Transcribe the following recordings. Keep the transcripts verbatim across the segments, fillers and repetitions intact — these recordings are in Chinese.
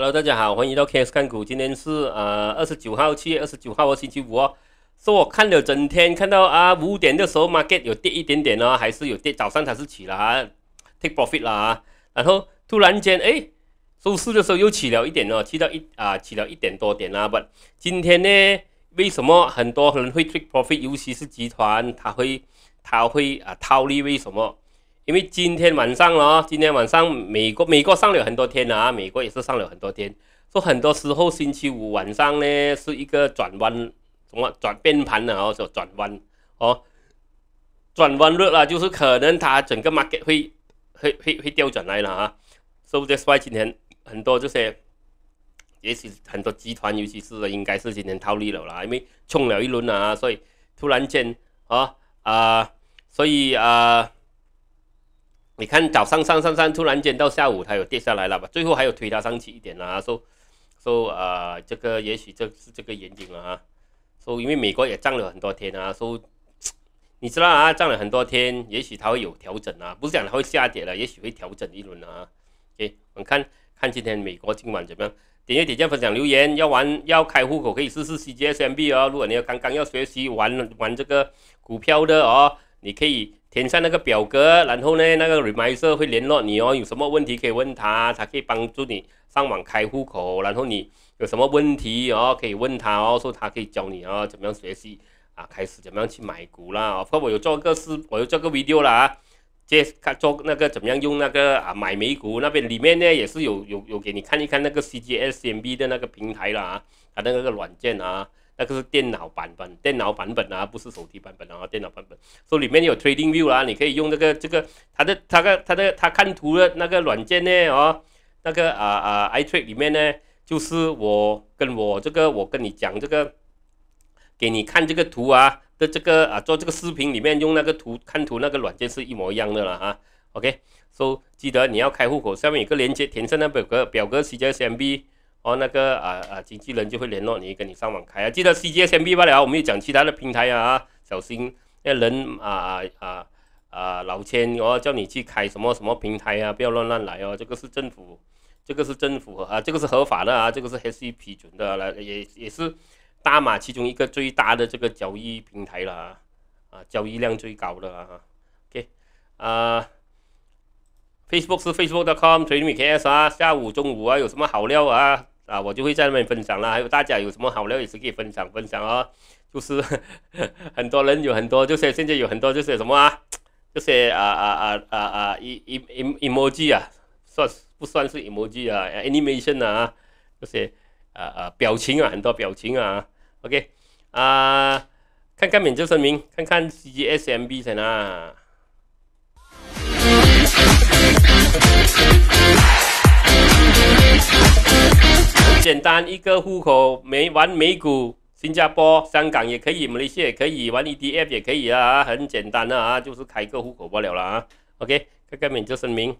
Hello， 大家好，欢迎到 K S 看股。今天是呃二十九号，七月二十九号，星期五哦。是我看了整天，看到啊五点的时候 market 有跌一点点哦，还是有跌，早上它是起了、啊、take profit 啦、啊，然后突然间哎收市的时候又起了一点哦，起到一啊起了一点多点啦、啊。不，今天呢为什么很多人会 take profit， 尤其是集团，它会它会啊套利？为什么？因为今天晚上咯，今天晚上美国美国上了很多天了啊，美国也是上了很多天，所以很多时候星期五晚上呢是一个转弯，什么转变盘的哦，就转弯哦，转弯热了，就是可能它整个 market 会会会会调转来了啊，所以 that's why 今天很多这些，也许很多集团，尤其是应该是今天套利了啦，因为冲了一轮啊，所以突然间啊啊、呃，所以啊。呃你看早上上上上，突然间到下午它有跌下来了吧？最后还有推它上去一点啦。所以，所以啊，这个也许这是这个原因了啊。所、so, 以因为美国也涨了很多天啊，所、so, 以你知道啊，涨了很多天，也许它会有调整啊，不是讲它会下跌了，也许会调整一轮啊。OK， 我们看看今天美国今晚怎么样？点阅、点赞、分享、留言。要玩要开户口可以试试 C G S C I M B 哦。如果你要刚刚要学习玩玩这个股票的哦，你可以。填上那个表格，然后呢，那个 Remiser 会联络你哦，有什么问题可以问他，他可以帮助你上网开户口，然后你有什么问题哦，可以问他哦，说他可以教你哦，怎么样学习啊，开始怎么样去买股啦。包括我有做个是，我有做个 video 啦、啊，接看做那个怎么样用那个啊买美股那边里面呢也是有有有给你看一看那个 C G S C I M B 的那个平台啦、啊，它的那个软件啊。那个是电脑版本，电脑版本啊，不是手机版本啊，电脑版本。所以里面有 Trading View 啦、啊，你可以用这个这个它的它的它的它看图的那个软件呢，哦，那个啊啊 iTrade 里面呢，就是我跟我这个我跟你讲这个，给你看这个图啊的这个啊做这个视频里面用那个图看图那个软件是一模一样的了啊。OK， 所、so, 以记得你要开户口，下面有个链接，填上那表格，表格 C G S C I M B。哦，那个啊啊，经纪人就会联络你，跟你上网开啊。记得 C G S C I M B 罢了，我们有讲其他的平台啊，小心那人啊啊啊老千哦，叫你去开什么什么平台啊，不要乱乱来哦。这个是政府，这个是政府啊，这个是合法的啊，这个是 S E 批准的了、啊，也也是大马其中一个最大的这个交易平台了啊，啊交易量最高的啊。OK， 啊。Facebook 是 Facebook dot com slash tradingwithks 啊，下午中午啊有什么好料啊啊我就会在那边分享啦，还有大家有什么好料也是可以分享分享啊、哦，就是呵呵很多人有很多就是现在有很多就是什么啊，就是啊啊啊啊啊 emoji 啊，算不算是 emoji 啊 animation 啊，就是啊啊表情啊，很多表情啊 ，OK 啊，看看免责声明，看看 C G S C I M B 先啊。很简单，一个户口，美玩美股，新加坡、香港也可以，马来西亚也可以，玩 E T F 也可以啊，很简单的啊，就是开个户口罢了啦、啊。OK， 看看免责声明。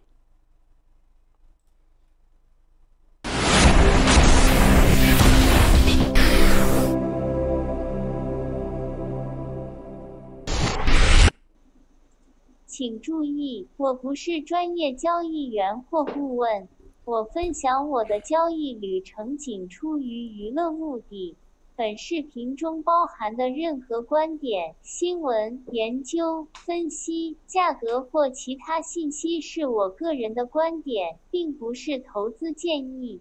请注意，我不是专业交易员或顾问，我分享我的交易旅程仅出于娱乐目的。本视频中包含的任何观点、新闻、研究、分析、价格或其他信息是我个人的观点，并不是投资建议。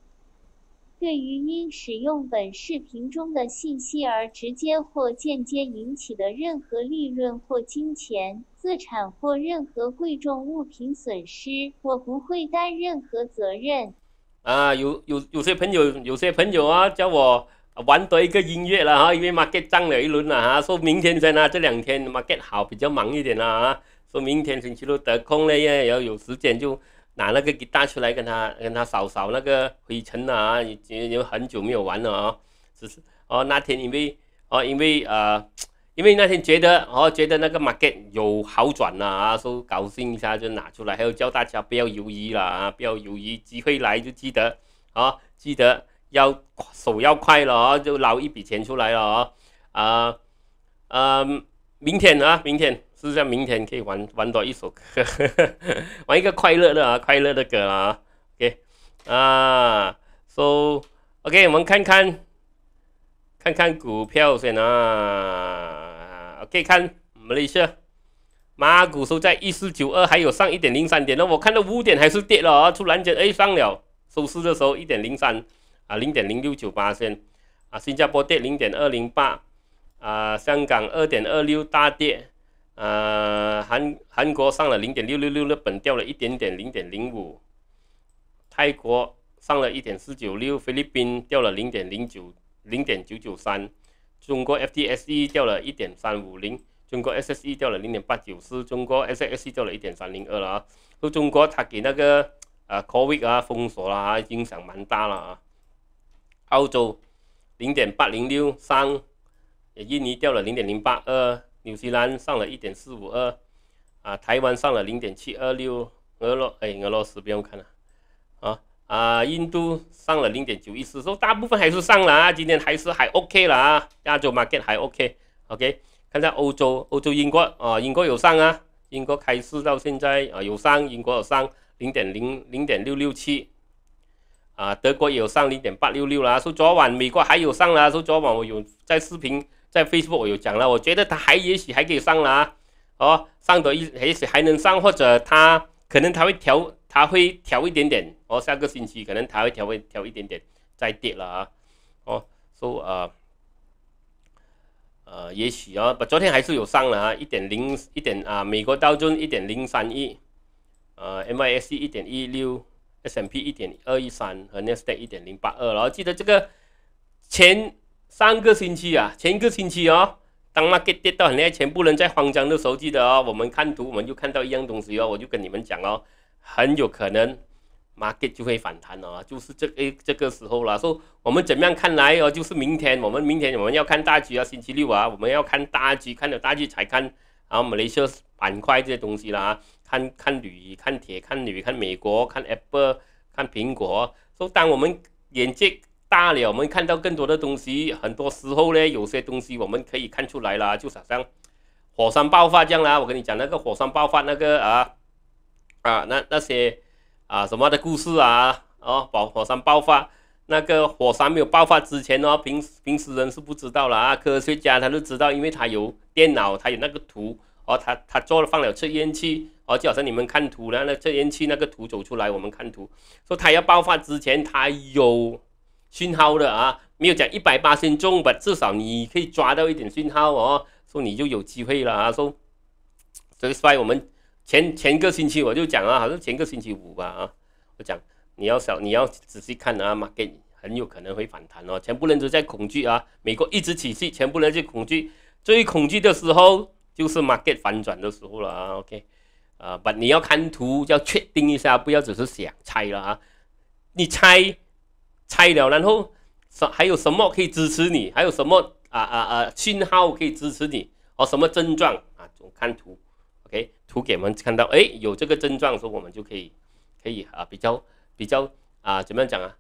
对于因使用本视频中的信息而直接或间接引起的任何利润或金钱、资产或任何贵重物品损失，我不会担任何责任。啊，有有有些朋友有些朋友啊，叫我玩多一个音乐了哈，因为 market 涨了一轮了哈，说明天先啊，这两天 market 好比较忙一点啊，说明天星期六得空了呀，要有时间就。拿那个吉他出来跟他跟他扫扫那个灰尘啊，已经很久没有玩了哦，只是哦那天因为哦因为呃因为那天觉得哦觉得那个 market 有好转了啊，所以高兴一下就拿出来，还有叫大家不要犹豫了啊，不要犹豫，机会来就记得哦，记得要手要快了哦，就捞一笔钱出来了哦啊啊、呃呃，明天啊明天。是这样，明天可以玩玩多一首歌，玩一个快乐的啊，快乐的歌啊 ，OK 啊， So OK， 我们看看看看股票先啊。OK， 看马来西亚马股收在一四九二，还有上 一点零三 点。那我看到五点还是跌了啊，突然间哎上了，收市的时候 一点零三 啊 ，零点零六九八 啊，新加坡跌 零点二零八 啊，香港 二点二六 大跌。 呃，韩韩国上了 零点六六六， 日本掉了一点点 零点零五， 泰国上了 一点四九六， 菲律宾掉了 零点零九 零点九九三， 中国 F T S E 掉了 一点三五零， 中国 S S E 掉了 零点八九四， 中国 S S E 掉了 一点三零二 了啊。就中国它给那个呃 COVID 啊封锁了啊，影响蛮大了啊。澳洲 零点八零六 上，印尼掉了 零点零八二。 纽西兰上了 一点四五二， 啊，台湾上了 零点七二六， 俄罗哎俄罗斯不用看了，啊啊，印度上了 零点九一四， 所以大部分还是上了啊，今天还是还 OK 了啊，亚洲 market 还 OK，OK，、OK, OK, 看一下欧洲，欧洲英国啊，英国有上啊，英国开市到现在啊有上，英国有上 零点零 零点六六七， 啊，德国也有上 零点八六六 啦，所以昨晚美国还有上啦，所以昨晚我有在视频。 在 Facebook 我有讲了，我觉得它还也许还可以上了啊，哦，上的一也许还能上，或者它可能它会调，它会调一点点，哦，下个星期可能它会调会调一点点再跌了啊，哦，所以啊，呃，也许啊，昨天还是有上了啊，一点零一点啊，美国道琼一点零三一，呃 ，M S C 一点一六 ，S and P 一点二一三和 Nasdaq 一点零八二，然后记得这个前。 上个星期啊，前一个星期哦，当 market 跌到很厉害，全部人在慌张的时候，记得哦，我们看图，我们就看到一样东西哦，我就跟你们讲哦，很有可能 market 就会反弹哦，就是这个这个时候了。所以我们怎么样看来哦，就是明天，我们明天我们要看大局啊，星期六啊，我们要看大局，看了大局才看啊，马来西亚板块这些东西啦啊，看看铝、看铁、看铝、看美国、看 Apple、看苹果。所以当我们眼界 大了，我们看到更多的东西。很多时候呢，有些东西我们可以看出来啦，就好像火山爆发这样啦。我跟你讲，那个火山爆发那个啊啊，那那些啊什么的故事啊，哦，火火山爆发，那个火山没有爆发之前哦，平平时人是不知道了啊。科学家他都知道，因为他有电脑，他有那个图，哦，他他做了放了测验器，哦，就好像你们看图了，那测验器那个图走出来，我们看图，说他要爆发之前，他有 讯号的啊，没有讲一百八十中吧，至少你可以抓到一点讯号哦，所以你就有机会了啊。所以，所以我们前前个星期我就讲啊，好像前个星期五吧啊，我讲你要小，你要仔细看啊 ，market 很有可能会反弹哦。全部人都在恐惧啊，美国一直起势，全部人在恐惧，最恐惧的时候就是 market 反转的时候了啊。OK， 啊，把你要看图要确定一下，不要只是想猜了啊，你猜 拆了，然后还有什么可以支持你？还有什么啊啊啊信号可以支持你？哦，什么症状啊？我看图 ，OK， 图给我们看到，哎，有这个症状，所以我们就可以可以啊比较比较啊怎么样讲啊？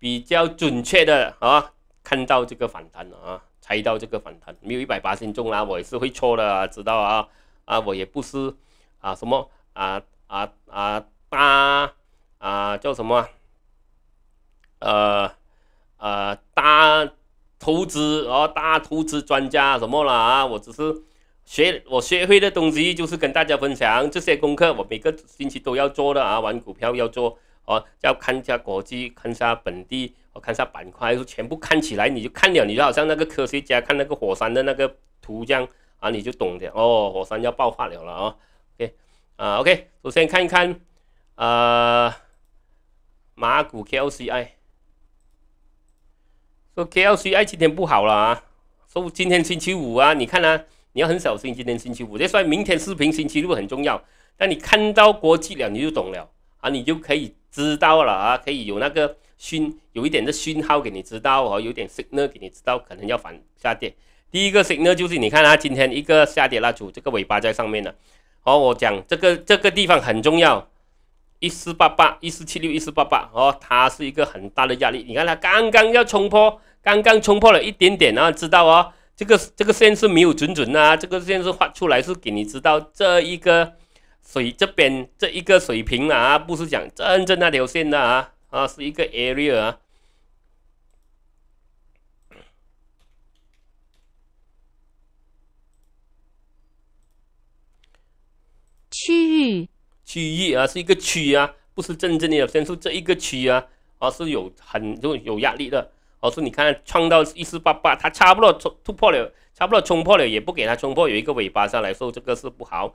比较准确的啊看到这个反弹啊，猜到这个反弹，没有一百八十中啦，我也是会错的啊，知道啊啊，我也不是啊什么啊啊啊大啊叫什么啊？ 呃呃，大投资哦，大投资专家什么啦啊？我只是学我学会的东西，就是跟大家分享这些功课，我每个星期都要做的啊。玩股票要做哦，要看一下国际，看一下本地，我、哦、看一下板块，就全部看起来，你就看了，你就好像那个科学家看那个火山的那个图这样啊，你就懂的哦，火山要爆发了了哦。OK 啊 ，OK， 首先看一看呃马股 K L C I。 说、so, K L C I 今天不好了啊，说、so, 今天星期五啊，你看啊，你要很小心今天星期五，所以明天视频星期六很重要。但你看到国际了，你就懂了啊，你就可以知道了啊，可以有那个讯，有一点的讯号给你知道哦，有点 signal 给你知道，可能要反下跌。第一个 signal 就是你看啊，今天一个下跌拉出这个尾巴在上面了，哦，我讲这个这个地方很重要。 一四八八 一四七六 一四八八哦，它是一个很大的压力。你看它刚刚要冲破，刚刚冲破了一点点啊，知道哦，这个这个线是没有准准啊，这个线是画出来是给你知道这一个水这边这一个水平啊，不是讲真正那条线的啊啊，是一个 area 啊区域，区域啊是一个区啊，不是真正的深圳这一个区啊，啊是有很就有压力的。哦、啊，说你看创到一四八八，它差不多突破了，差不多冲破了，也不给它冲破，有一个尾巴上来，说这个是不好。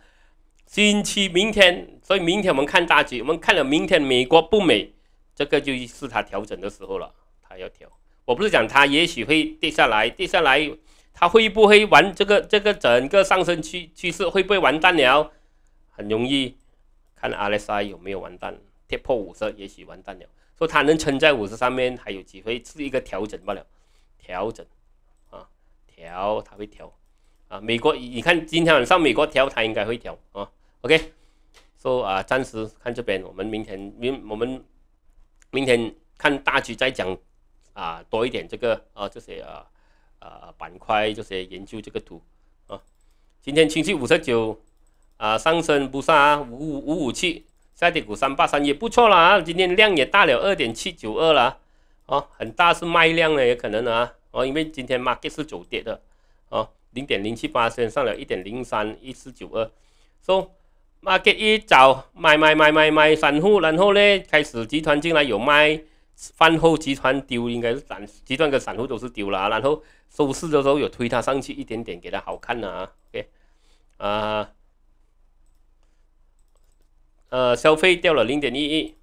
星期明天，所以明天我们看大局，我们看了明天美国不美，这个就是它调整的时候了，它要调。我不是讲它也许会跌下来，跌下来。 它会不会玩这个这个整个上升趋趋势会不会完蛋了？很容易看 R S I 有没有完蛋，跌破五十也许完蛋了。说它能撑在五十上面还有机会，是一个调整罢了。调整啊，调它会调啊。美国你看今天晚上美国调它应该会调啊。OK， 说、so, 啊，暂时看这边，我们明天明我们明天看大局再讲啊，多一点这个啊这些啊。 呃，板块这些研究这个图啊，今天情绪五十九啊，上升不杀五五五五七，下跌股三八三也不错了啊，今天量也大了 二点七九二 了哦、啊，很大是卖量的也可能啊哦、啊，因为今天 market 是走跌的哦 零点零七八 上了 一点零三一四九二， so market 一早买买买买买散户，然后呢开始集团进来有卖。 饭后集团丢应该是散集团跟散户都是丢了、啊，然后收市的时候有推它上去一点点，给它好看了啊。OK， 啊、呃，呃，消费掉了 零点一一，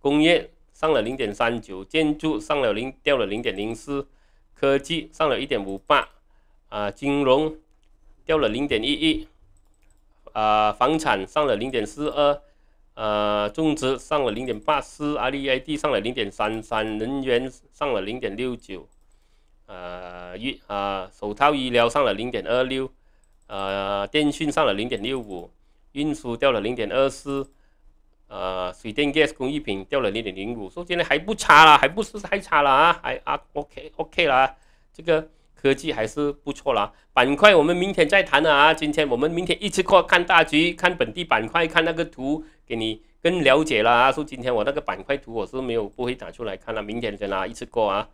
工业上了 零点三九， 建筑上了零掉了 零点零四， 科技上了 一点五八， 啊，金融掉了 零点一一， 啊，房产上了 零点四二。 呃，中资上了 零点八四，R E I D 上了 零点三三， 能源上了 零点六九， 呃，医啊、呃、手套医疗上了 零点二六， 呃，电讯上了 零点六五， 运输掉了 零点二四， 呃，水电 gas 工艺品掉了 零点零五， 说今天还不差啦，还不是太差啦啊，还啊 OK OK 啦，这个科技还是不错啦。板块我们明天再谈啊，今天我们明天一次过看大局，看本地板块，看那个图。 给你更了解了啊！说今天我那个板块图我是没有不会打出来看了、啊，明天再拿一次过啊。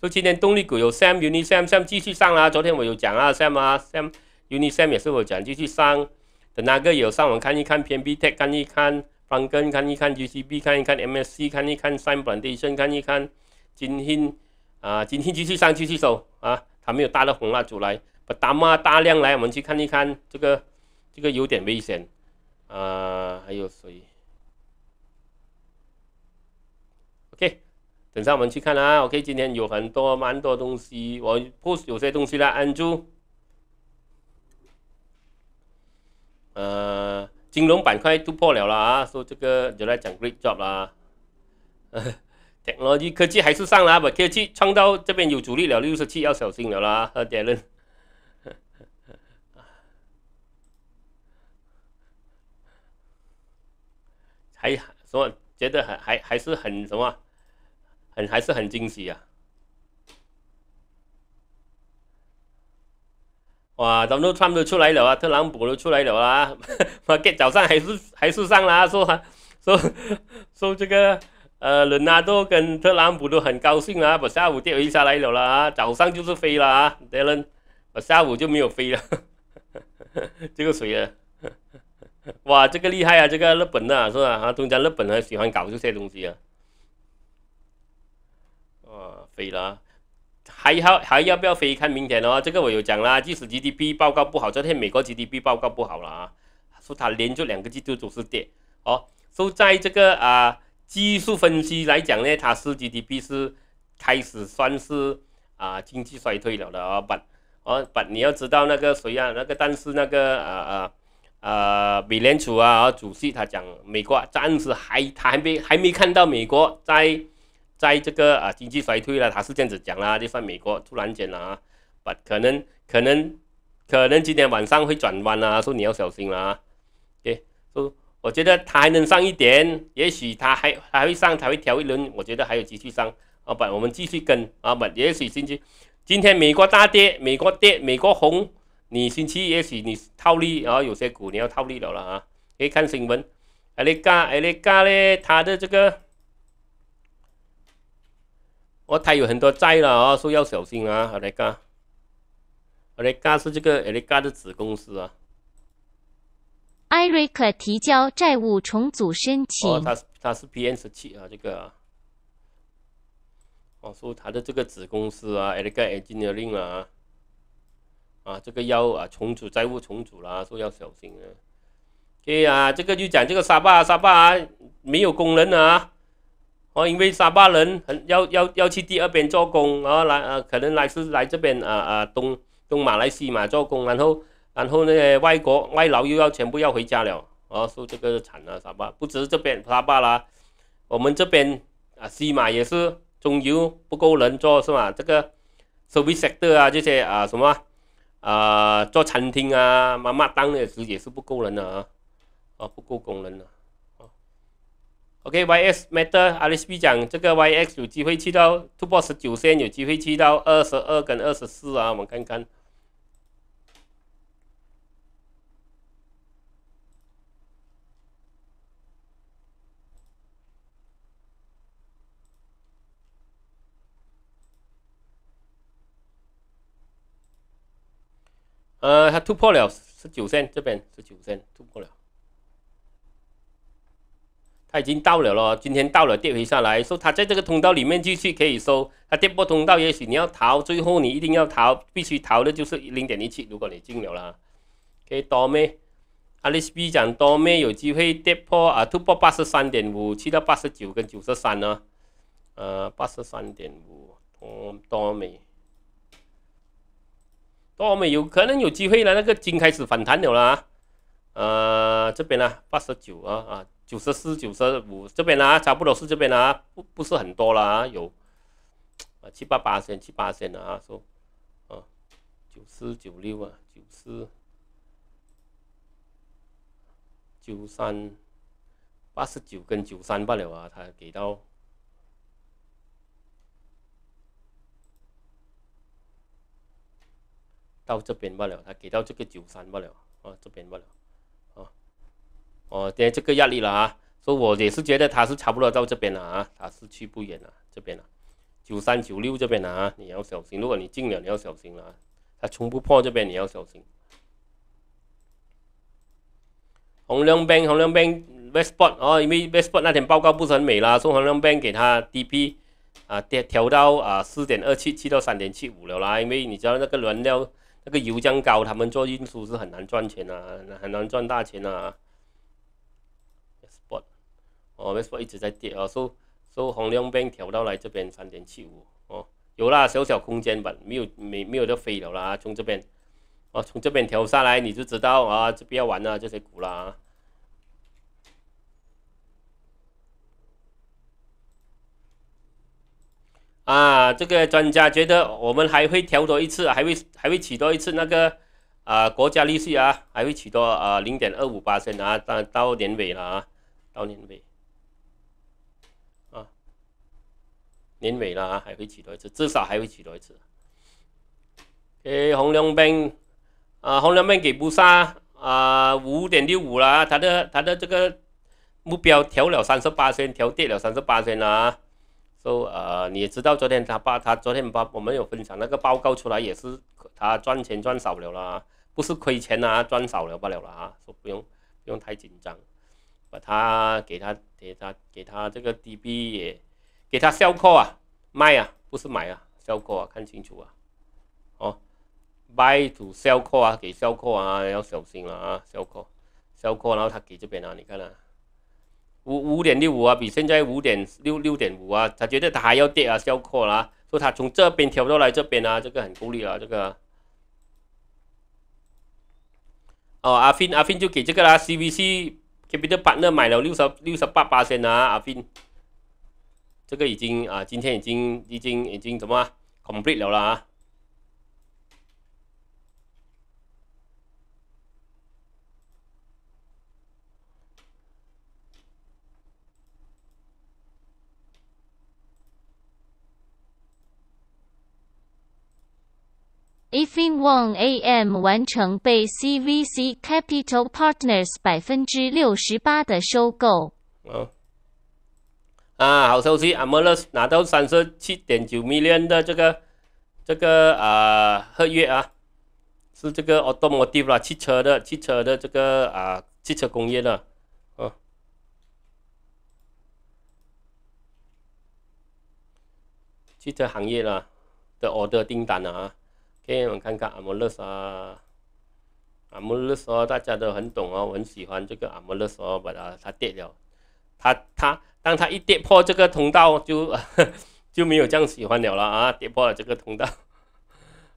说今天动力股有 S I M、Unisem、S I M 继续上啦、啊，昨天我有讲啊 ，S I M 啊 ，S I M、Unisem 也是我讲继续上。等那个有上网看一看 P M B Tech 看一看 ，Franken 看一看 ，G C B 看一看 ，M S C 看一看 ，SIMEPLT 看一看，今天啊，今天继续上继续走啊，它没有大的红蜡烛来，把大妈大量来，我们去看一看这个，这个有点危险。 啊、呃，还有谁 ？OK， 等下我们去看啊。OK， 今天有很多蛮多东西，我 post 有些东西啦。AnnJoo， 呃，金融板块突破了啦啊，说这个就来讲 great job 啦。technology 科技还是上啦，把科技创到这边有阻力了， 六十七要小心了啦，喝点人。 还什么？觉得还还还是很什么？很还是很惊喜啊！哇 ，Donald Trump 都出来了啊，特朗普都出来了啊 ！market 早上还是还是上啦、啊，说说说这个呃，伦纳多跟特朗普都很高兴啊，把下午跌回下来了啦、啊，早上就是飞了啊 ，Dylan， 把下午就没有飞了，这个谁啊？ 哇，这个厉害啊！这个日本的、啊、是吧？啊，通常日本人喜欢搞这些东西啊。啊，飞了，还要还要不要飞？看明天哦。这个我有讲啦，即使 G D P 报告不好，昨天美国 G D P 报告不好了啊，说它连续两个季度都是跌。哦，所以在这个啊技术分析来讲呢，它是 G D P 是开始算是啊经济衰退了的啊。but 哦 but 你要知道那个谁啊，那个但是那个啊啊。 呃，美联储啊，主席他讲，美国暂时还他还没还没看到美国在在这个啊经济衰退了，他是这样子讲啦，就算美国突然间了啊，不可能可能可能今天晚上会转弯啦、啊，说你要小心啦、啊。对，说我觉得他还能上一点，也许他还还会上，他会调一轮，我觉得还有继续上啊，不，我们继续跟啊，不，也许星期今天美国大跌，美国跌，美国红。 你星期一也许你套利啊、哦，有些股你要套利了了啊。可以看新闻 ，Alica，Alica 呢，它的这个，哦，它有很多债了啊、哦，所以要小心啊 ，Alica。Alica 是这个 Alica 的子公司啊。艾瑞克 提交债务重组申请。哦，他是他是 P N 十七啊，这个。哦，说他的这个子公司啊 ，Erica Engineering 啊，啊，这个要啊重组债务重组啦，说要小心啊。对啊，这个就讲这个沙巴沙巴、啊、没有工人啊，哦，因为沙巴人很要要要去第二边做工，然后来啊，可能来是来这边啊啊东东马来西亚做工，然后。 然后呢，外国外劳又要全部要回家了啊，说这个惨了，沙巴不只是这边沙巴啦，我们这边啊西马也是中游不够人做是吧？这个 service sector 啊这些啊什么啊做餐厅啊妈妈档也是也是不够人的啊，啊不够工人了、啊。OK，Y X matter， Alice B 讲这个 Y X 有机会去到突破十九线，有机会去到二十二跟二十四啊，我们看看。 呃，它突破了十九线这边十九线突破了，它已经到了咯，今天到了跌回下来，说它在这个通道里面继续可以收，它跌破通道，也许你要逃，最后你一定要逃，必须逃的就是 零点一七， 如果你进了啦，可以多咩 ？Alice B 讲多咩有机会跌破啊，突破 八十三点五， 去到八十九跟九十三呢，呃 ，八十三点五， 多多咩？ 多美有可能有机会了，那个金开始反弹了啦，呃，这边呢八十九啊啊九十四 九十五这边呢差不多是这边呢不不是很多了啊，有啊七八八线七八线了啊，说啊九四九六啊九四九三 八十九跟九三罢了啊，他给到。 到这边罢了，他给到这个九三罢了啊，这边罢了啊，哦，对这个压力了啊，所以我也是觉得他是差不多到这边了啊，他是去不远了，这边了，九三九六这边了啊，你要小心，如果你进了你要小心了啊，他冲不破这边你要小心。红亮 bank 红亮 bank Westport 哦，因为 Westport 那天报告不是很美啦，所以红亮 bank 给他 D P 啊，调调到啊 四点二七 去到 三点七五 了啦，因为你知道那个原料。 那个油价高，他们做运输是很难赚钱啊，很难赚大钱啊。Westport， 哦 ，Westport 一直在跌啊，收收红亮 bank 调到来这边 三点七五 哦，有啦，小小空间吧，没有没没有得飞了啦，从这边，哦，从这边调下来你就知道啊，就不要玩了这些股啦、啊。 啊，这个专家觉得我们还会调多一次，还会还会取多一次那个啊、呃、国家利息啊，还会取多啊零点二五%啊，到到年尾了啊，到年尾啊，年尾了啊，还会取多一次，至少还会取多一次。给、okay, 洪亮斌啊，洪亮斌给不杀啊五点六五啦，他的他的这个目标调了三十八%，调跌了三十八%了啊。 So 呃，你也知道昨天他把他昨天把我们有分享那个报告出来，也是他赚钱赚少了啦，不是亏钱啊，赚少了罢了啦啊，说不用不用太紧张，把他给他给他给他这个 D B 也给他sell call啊，卖啊，不是买啊，sell call啊，看清楚啊，哦 ，buy to sell call 啊，给sell call啊，要小心了啊，sell call sell call， 然后他给这边啊，你看啊。 五五点六五啊，比现在五点六六点五啊，他觉得他还要跌啊，小扩啦，说他从这边调到来这边啊，这个很孤立啊，这个。哦，阿芬阿芬就给这个啦 ，C V C Capital Partner 买了六十六十八八千啊，阿芬，这个已经啊，今天已经已经已经怎么、啊、complete 了啦啊。 Affin Wong A M 完成被 C V C Capital Partners 百分之六十八的收购。哦、啊，好消息 ，Amarus 拿到三十七点九 million 的这个这个啊合约啊，是这个 automotive 啦，汽车的汽车的这个啊汽车工业了啊。汽车行业了的 order 订单了啊。OK， 我们看看 Amolus 啊 ，Amolus 哦，大家都很懂哦，我很喜欢这个 Amolus 哦，把它它跌了，它它当它一跌破这个通道就就没有这样喜欢了了啊，跌破了这个通道。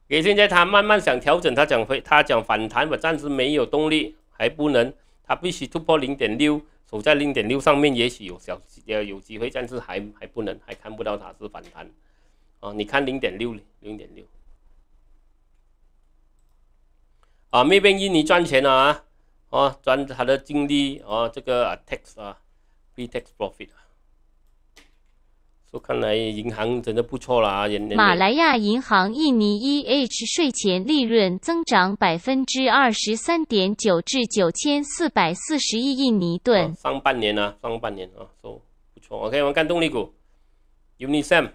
给、okay， 现在他慢慢想调整，他讲会，他讲反弹，我暂时没有动力，还不能，他必须突破 零点六， 守在 零点六 上面，也许有小呃有机会，但是还还不能，还看不到它是反弹。哦，你看 零点六，零点六。啊，那边印尼赚钱了啊，哦，赚他的净利，哦，这个、啊、tax 啊 ，pre-tax profit 啊。 我看来银行真的不错了啊！马来亚银行印尼 E H 税前利润增长 百分之二十三点九 至 九千四百四十亿印尼盾。哦、上半年啊，上半年啊，都、so, 不错。OK， 我们看动力股 ，Unisem，Unisem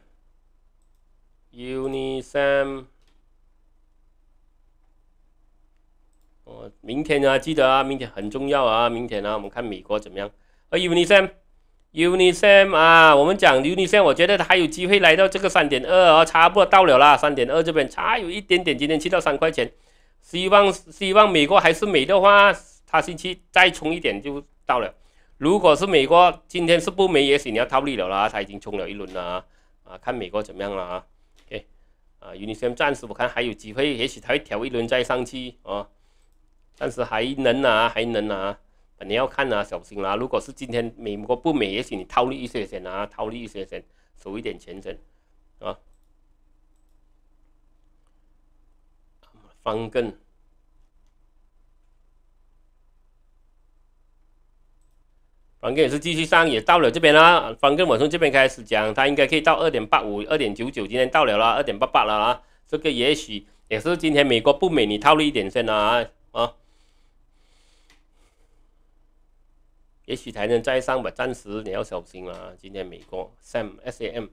Unisem 哦，明天啊，记得啊，明天很重要啊，明天啊，我们看美国怎么样。而 Unisem。 Unisem 啊，我们讲 Unisem， 我觉得它还有机会来到这个 三点二 哦，差不多到了啦 ，三点二 这边差有一点点，今天去到三块钱，希望希望美国还是美的话，它星期再冲一点就到了。如果是美国今天是不美，也许你要套利了啦，它已经冲了一轮了啊，啊，看美国怎么样了啊 ，OK， 啊 ，Unisem 暂时我看还有机会，也许它会调一轮再上去哦，暂时还能啊，还能啊。 你要看啊，小心啦、啊！如果是今天美国不美，也许你套利一些先啊，套利一些先，收一点钱先啊。方根，方根也是继续上，也到了这边啦。方根我从这边开始讲，它应该可以到 二点八五、二点九九， 今天到了啦 ，二点八八 了啊。这个也许也是今天美国不美，你套利一点先啊啊。 也许才能再上吧，暂时你要小心了啊！今天美国 Sam S A M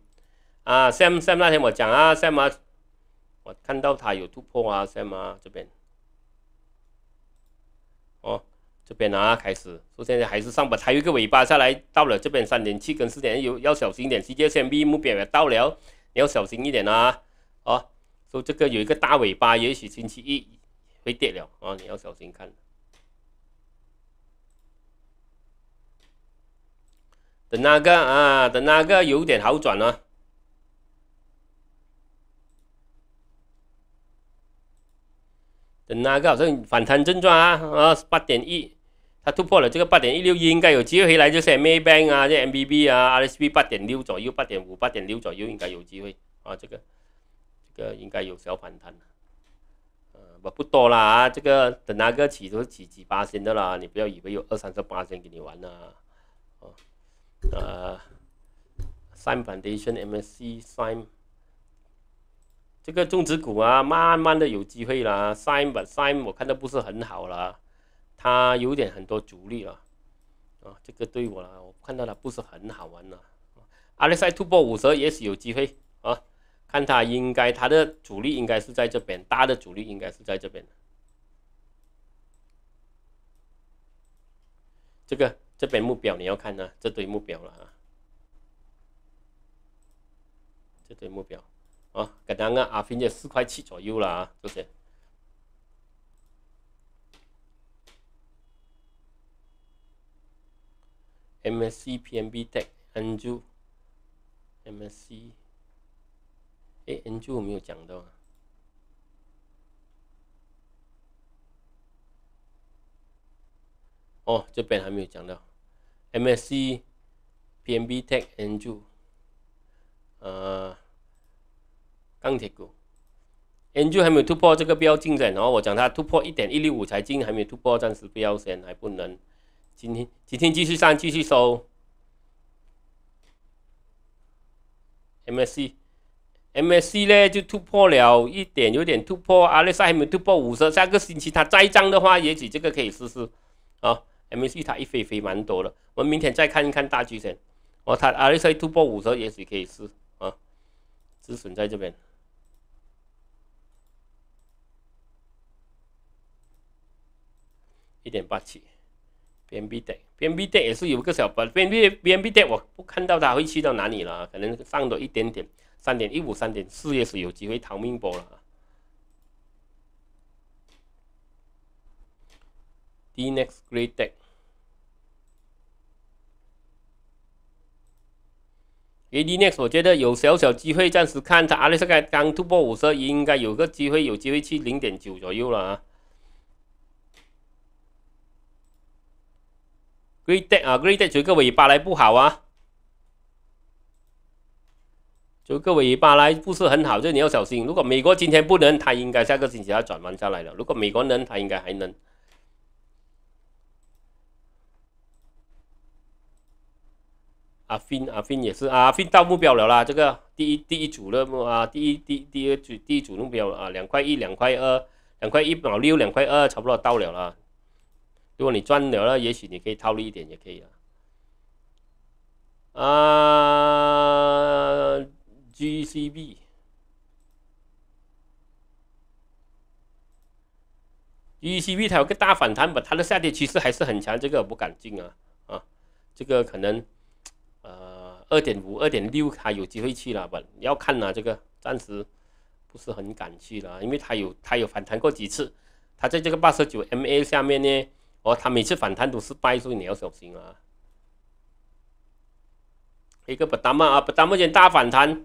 啊 ，Sam Sam 那天我讲啊 ，Sam 啊，我看到它有突破啊 ，Sam 啊这边，哦这边啊开始，说现在还是上吧，还有一个尾巴下来，到了这边 三点七 跟 四点一 有要小心一点 ，C G S C I M B 目标也到了，你要小心一点啊！哦，说这个有一个大尾巴，也许星期一会跌了哦，你要小心看。 等那个啊，等那个有点好转了。等那个好像反弹症状啊，啊， 八点一， 它突破了这个 八点一六 应该有机会回来，就是 M A B 啊，这 M B B 啊 ，R S B 八点六 左右 ，八点五 八点六 左右应该有机会啊，这个这个应该有小反弹。呃、啊，不不多啦啊，这个等那个起都是起几八千的啦，你不要以为有二三十八千给你玩啦。 呃 ，S I M E Foundation M S C S I M E 这个种植股啊，慢慢的有机会啦。S I M E 吧 ，S I M E 我看到不是很好啦，它有点很多阻力了。啊，这个对我啦，我看到它不是很好玩了。R S I 突破五十也许有机会啊，看它应该它的阻力应该是在这边，大的阻力应该是在这边。这个。 这边目标你要看啊，这堆目标了啊，这堆目标啊，给它个阿芬也四块七左右了啊，这些。M S C P M B Tech AnnJoo M S C， 哎 ，AnnJoo 我没有讲到啊。 哦，这边还没有讲到 ，M S C、P M B Tech、AnnJoo， 呃，钢铁股 ，AnnJoo 还没有突破这个标进展，然后我讲它突破 一点一六五 才进，还没有突破，暂时不要先，还不能。今天今天继续上，继续收。M S C，M S C 呢就突破了一点，有点突破 ，R S I 还没有突破五十，下个星期它再涨的话，也许这个可以试试。 啊 ，M A C 它一飞飞蛮多的，我们明天再看一看大局先。哦，它 R S I 突破五十也许可以试啊，止损在这边。一点八七， B M B Tech，B M B Tech 也是有一个小波 ，B M B B M B Tech 我不看到它会去到哪里了，可能上多一点点， 三点一五、三点四 也是有机会逃命波了。D N E X Greatech 给 D N E X 我觉得有小小机会，暂时看它，阿里斯盖刚突破五十，应该有个机会，有机会去 零点九 左右了啊。 Greatech 啊 ，Greatech 有一个尾巴来不好啊，有一个尾巴来不是很好，就你要小心。如果美国今天不能，它应该下个星期要转弯下来了。如果美国能，它应该还能。Affin Affin 也是啊 ，Affin 到目标了啦，这个第一第一组了啊，第一第第二组第一组目标啊，两块一、两块二、两块一毛六、两块二，差不多到了啦。 如果你赚了了，也许你可以套利一点，也可以了。啊 ，G C B，G C B 它有个大反弹吧，它的下跌趋势还是很强，这个我不敢进啊啊，这个可能呃 二点五、二点六 它有机会去了吧，要看啊，这个暂时不是很敢去了，因为它有它有反弹过几次。 它在这个八十九 M A 下面呢，哦，它每次反弹都失败，所以你要小心啊。一个不达嘛啊，不达目前大反弹，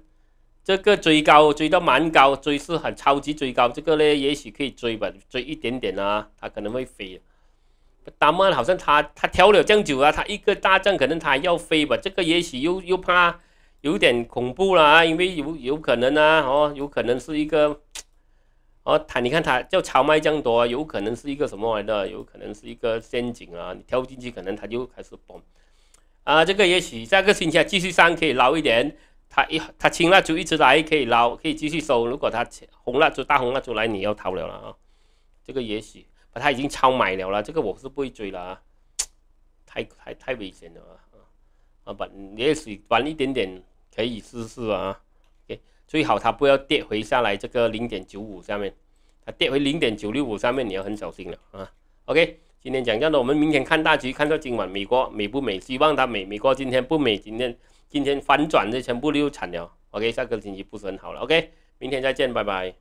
这个追高追到蛮高，追是很超级追高，这个呢也许可以追吧，追一点点啊，它可能会飞。不达嘛好像它它跳了这样久啊，它一个大涨可能它要飞吧，这个也许又又怕有点恐怖了啊，因为有有可能啊，哦，有可能是一个。 哦，它你看它叫超卖这样多、啊，有可能是一个什么来的？有可能是一个陷阱啊！你跳进去，可能它就开始崩。啊，这个也许下个星期继续上可以捞一点，它一它青蜡烛一直来可以捞，可以继续收。如果它红蜡烛大红蜡烛来，你要逃了了啊！这个也许，它已经超买了了，这个我是不会追了啊，太太太危险了啊！啊，把也许玩一点点可以试试啊。 最好它不要跌回下来这个 零点九五 下面，它跌回 零点九六五 下面你要很小心了啊。OK， 今天讲这样的，我们明天看大局，看到今晚美国美不美？希望它美。美国今天不美，今天今天反转这全部流产了。OK， 下个星期不是很好了。OK， 明天再见，拜拜。